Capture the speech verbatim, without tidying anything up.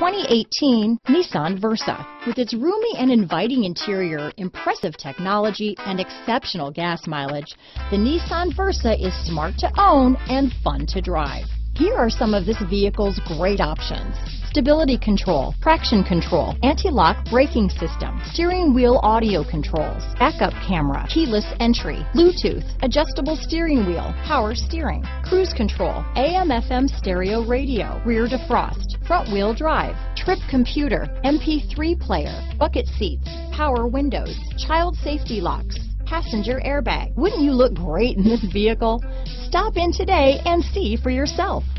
twenty eighteen Nissan Versa. With its roomy and inviting interior, impressive technology, and exceptional gas mileage, the Nissan Versa is smart to own and fun to drive. Here are some of this vehicle's great options: stability control, traction control, anti-lock braking system, steering wheel audio controls, backup camera, keyless entry, Bluetooth, adjustable steering wheel, power steering, cruise control, A M F M stereo radio, rear defrost, front wheel drive, trip computer, M P three player, bucket seats, power windows, child safety locks, passenger airbag. Wouldn't you look great in this vehicle? Stop in today and see for yourself.